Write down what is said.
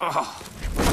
Oh.